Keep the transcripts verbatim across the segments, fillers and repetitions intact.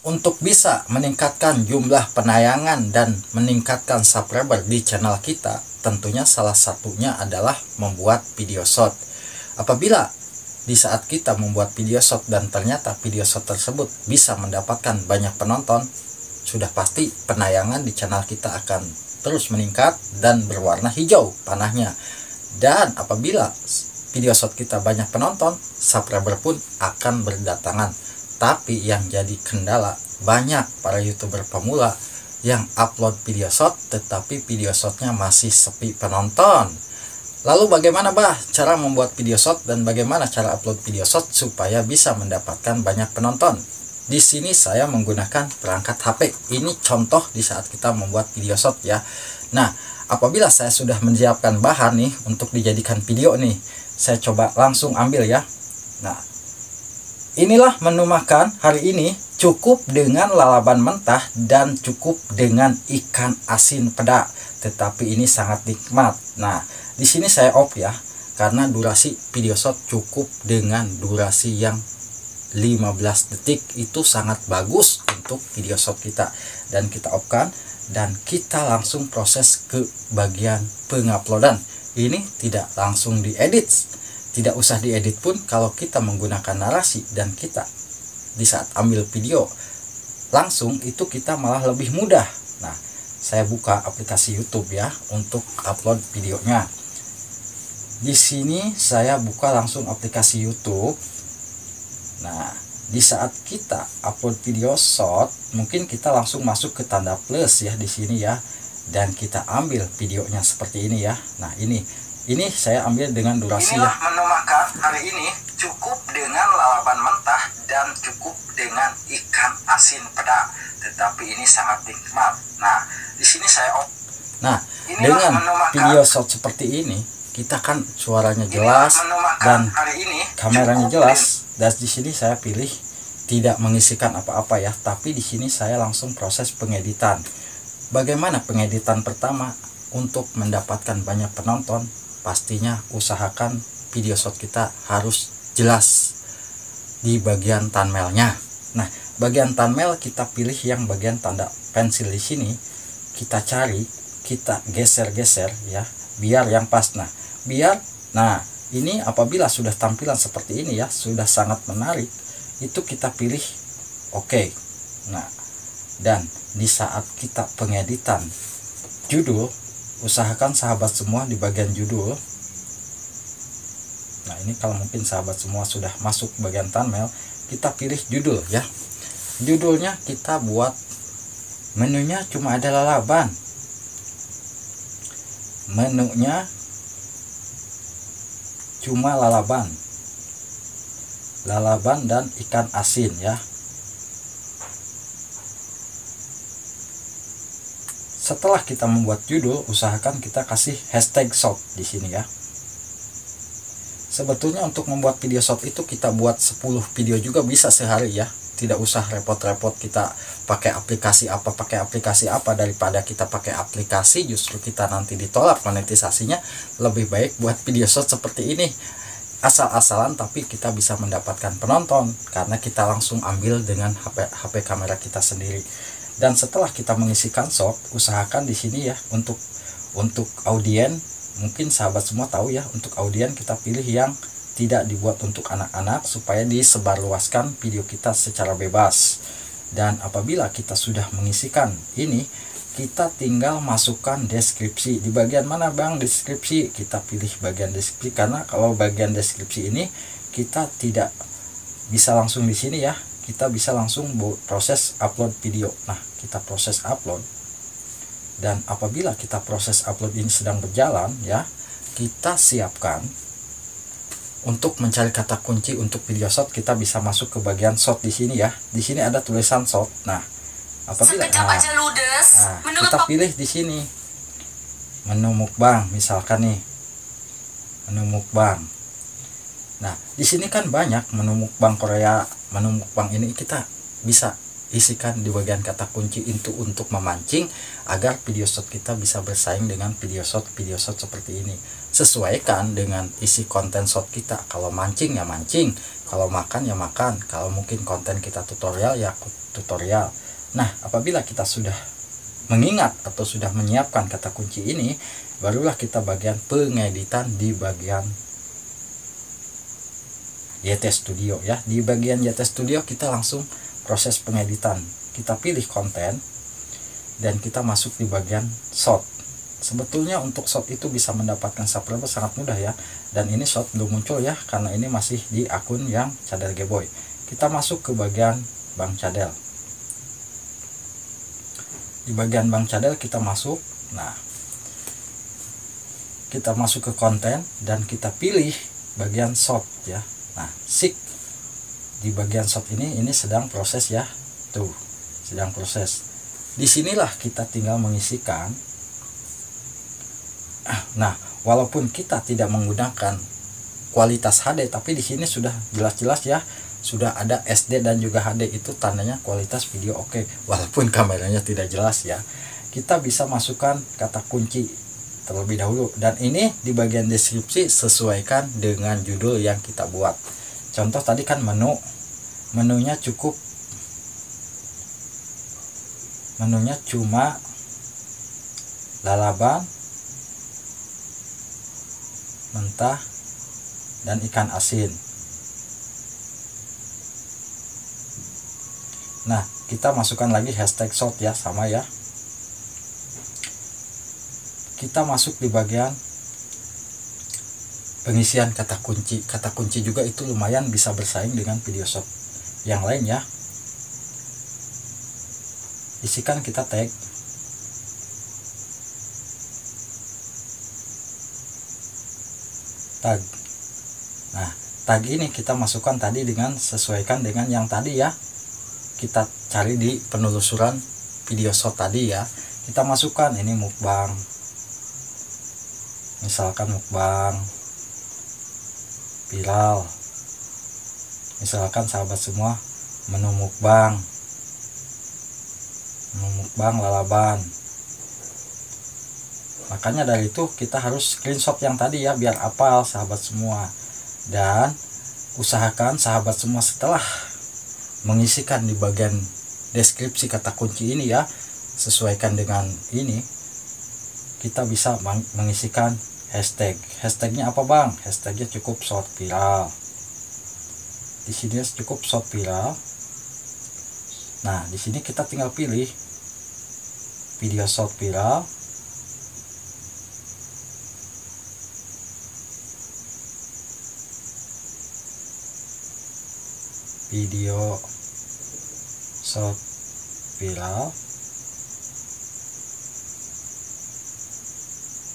Untuk bisa meningkatkan jumlah penayangan dan meningkatkan subscriber di channel kita, tentunya salah satunya adalah membuat video short. Apabila di saat kita membuat video short dan ternyata video short tersebut bisa mendapatkan banyak penonton, sudah pasti penayangan di channel kita akan terus meningkat dan berwarna hijau panahnya. Dan apabila video short kita banyak penonton, subscriber pun akan berdatangan. Tapi yang jadi kendala, banyak para youtuber pemula yang upload video short tetapi video shortnya masih sepi penonton. Lalu bagaimana bah cara membuat video short dan bagaimana cara upload video short supaya bisa mendapatkan banyak penonton? Di sini saya menggunakan perangkat H P. Ini contoh di saat kita membuat video short ya. Nah, apabila saya sudah menyiapkan bahan nih untuk dijadikan video nih, saya coba langsung ambil ya. Nah, inilah menu makan hari ini, cukup dengan lalapan mentah dan cukup dengan ikan asin peda. Tetapi ini sangat nikmat. Nah, di sini saya off ya, karena durasi video short cukup dengan durasi yang lima belas detik. Itu sangat bagus untuk video short kita. Dan kita off-kan dan kita langsung proses ke bagian penguploadan. Ini tidak langsung diedit. Tidak usah diedit pun kalau kita menggunakan narasi dan kita di saat ambil video langsung itu kita malah lebih mudah. Nah, saya buka aplikasi YouTube ya untuk upload videonya. Di sini saya buka langsung aplikasi YouTube. Nah, di saat kita upload video short, mungkin kita langsung masuk ke tanda plus ya di sini ya, dan kita ambil videonya seperti ini ya. Nah, ini Ini saya ambil dengan durasi. Inilah menu makan hari ini, cukup dengan lalapan mentah dan cukup dengan ikan asin peda. Tetapi ini sangat nikmat. Nah, di sini saya op. Nah, inilah dengan video shot seperti ini, kita kan suaranya jelas dan hari ini, kameranya jelas. Dan di sini saya pilih tidak mengisikan apa-apa ya, tapi di sini saya langsung proses pengeditan. Bagaimana pengeditan pertama untuk mendapatkan banyak penonton? Pastinya usahakan video shot kita harus jelas di bagian thumbnailnya. Nah, bagian thumbnail kita pilih yang bagian tanda pensil di sini. Kita cari, kita geser-geser ya, biar yang pas. Nah, biar. Nah, ini apabila sudah tampilan seperti ini ya, sudah sangat menarik. Itu kita pilih oke. Nah, dan di saat kita pengeditan judul, usahakan sahabat semua di bagian judul. Nah, ini kalau mungkin sahabat semua sudah masuk bagian thumbnail, kita pilih judul ya. Judulnya kita buat, menunya cuma ada lalapan. Menunya cuma lalapan. Lalapan dan ikan asin ya. Setelah kita membuat judul, usahakan kita kasih hashtag short di sini ya. Sebetulnya untuk membuat video short itu kita buat sepuluh video juga bisa sehari ya. Tidak usah repot-repot kita pakai aplikasi apa, pakai aplikasi apa. Daripada kita pakai aplikasi justru kita nanti ditolak monetisasinya. Lebih baik buat video short seperti ini. Asal-asalan tapi kita bisa mendapatkan penonton karena kita langsung ambil dengan H P, H P kamera kita sendiri. Dan setelah kita mengisikan short, usahakan di sini ya untuk untuk audien, mungkin sahabat semua tahu ya, untuk audien kita pilih yang tidak dibuat untuk anak-anak supaya disebarluaskan video kita secara bebas. Dan apabila kita sudah mengisikan ini, kita tinggal masukkan deskripsi. Di bagian mana Bang deskripsi? Kita pilih bagian deskripsi karena kalau bagian deskripsi ini kita tidak bisa langsung di sini ya. Kita bisa langsung proses upload video. Nah, kita proses upload. Dan apabila kita proses upload ini sedang berjalan ya, kita siapkan untuk mencari kata kunci untuk video short, kita bisa masuk ke bagian short di sini ya. Di sini ada tulisan short. Nah, apabila nah, nah, kita pilih di sini menu mukbang misalkan nih. Menu mukbang. Nah, di sini kan banyak menu mukbang Korea. Menu mukbang ini kita bisa isikan di bagian kata kunci itu untuk memancing agar video shot kita bisa bersaing dengan video shot-video shot seperti ini. Sesuaikan dengan isi konten shot kita. Kalau mancing ya mancing, kalau makan ya makan, kalau mungkin konten kita tutorial ya tutorial. Nah, apabila kita sudah mengingat atau sudah menyiapkan kata kunci ini, barulah kita bagian pengeditan di bagian Y T Studio ya. Di bagian Y T Studio kita langsung proses pengeditan. Kita pilih konten dan kita masuk di bagian shot. Sebetulnya untuk shot itu bisa mendapatkan subscriber sangat mudah ya. Dan ini shot belum muncul ya, karena ini masih di akun yang Cadel Geboy. Kita masuk ke bagian Bang Cadel. Di bagian Bang Cadel kita masuk. Nah, kita masuk ke konten dan kita pilih bagian shot ya. Nah, sik di bagian shot ini ini sedang proses ya. Tuh, sedang proses. Disinilah kita tinggal mengisikan. Nah, walaupun kita tidak menggunakan kualitas H D, tapi di sini sudah jelas-jelas ya. Sudah ada S D dan juga H D, itu tandanya kualitas video oke, walaupun kameranya tidak jelas ya. Kita bisa masukkan kata kunci terlebih dahulu, dan ini di bagian deskripsi sesuaikan dengan judul yang kita buat. Contoh tadi kan menu, menunya cukup, menunya cuma lalapan mentah dan ikan asin. Nah, kita masukkan lagi hashtag shot ya, sama ya. Kita masuk di bagian pengisian kata kunci. Kata kunci juga itu lumayan bisa bersaing dengan video shot yang lain ya. Isikan kita tag. Tag. Nah, tag ini kita masukkan tadi dengan sesuaikan dengan yang tadi ya. Kita cari di penelusuran video shot tadi ya. Kita masukkan ini mukbang, misalkan mukbang viral, misalkan sahabat semua menu mukbang, menu mukbang lalapan. Makanya dari itu kita harus screenshot yang tadi ya, biar apal sahabat semua. Dan usahakan sahabat semua setelah mengisikan di bagian deskripsi kata kunci ini ya, sesuaikan dengan ini, kita bisa mengisikan hashtag. Hashtagnya apa bang? Hashtagnya cukup short viral. Di sini cukup short viral. Nah, di sini kita tinggal pilih video short viral. Video short viral,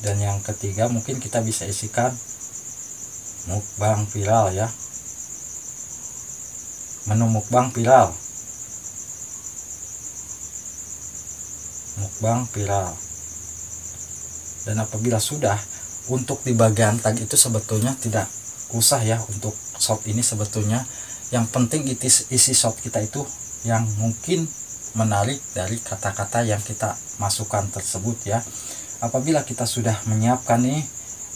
dan yang ketiga mungkin kita bisa isikan mukbang viral ya, menu mukbang viral, mukbang viral. Dan apabila sudah, untuk di bagian tag itu sebetulnya tidak usah ya, untuk shot ini sebetulnya. Yang penting isi shot kita itu yang mungkin menarik dari kata-kata yang kita masukkan tersebut ya. Apabila kita sudah menyiapkan nih,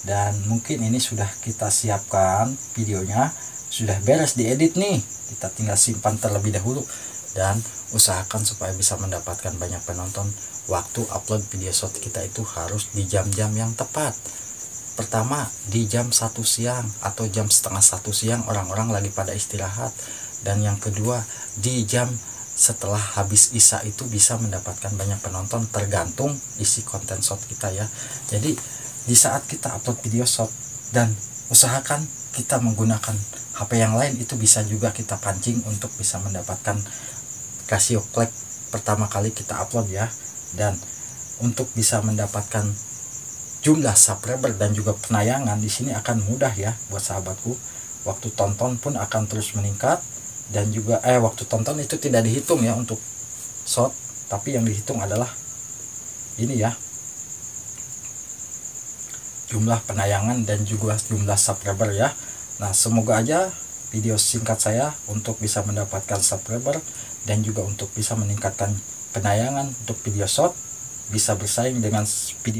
dan mungkin ini sudah kita siapkan videonya, sudah beres diedit nih, kita tinggal simpan terlebih dahulu. Dan usahakan supaya bisa mendapatkan banyak penonton. Waktu upload video shot kita itu harus di jam-jam yang tepat. Pertama di jam satu siang atau jam setengah satu siang, orang-orang lagi pada istirahat. Dan yang kedua di jam setelah habis isya, itu bisa mendapatkan banyak penonton tergantung isi konten shot kita ya. Jadi di saat kita upload video shot, dan usahakan kita menggunakan H P yang lain, itu bisa juga kita pancing untuk bisa mendapatkan rasio klik pertama kali kita upload ya. Dan untuk bisa mendapatkan jumlah subscriber dan juga penayangan di sini akan mudah ya buat sahabatku. Waktu tonton pun akan terus meningkat, dan juga eh waktu tonton itu tidak dihitung ya untuk shot, tapi yang dihitung adalah ini ya, jumlah penayangan dan juga jumlah subscriber ya. Nah, semoga aja video singkat saya untuk bisa mendapatkan subscriber dan juga untuk bisa meningkatkan penayangan untuk video short, bisa bersaing dengan video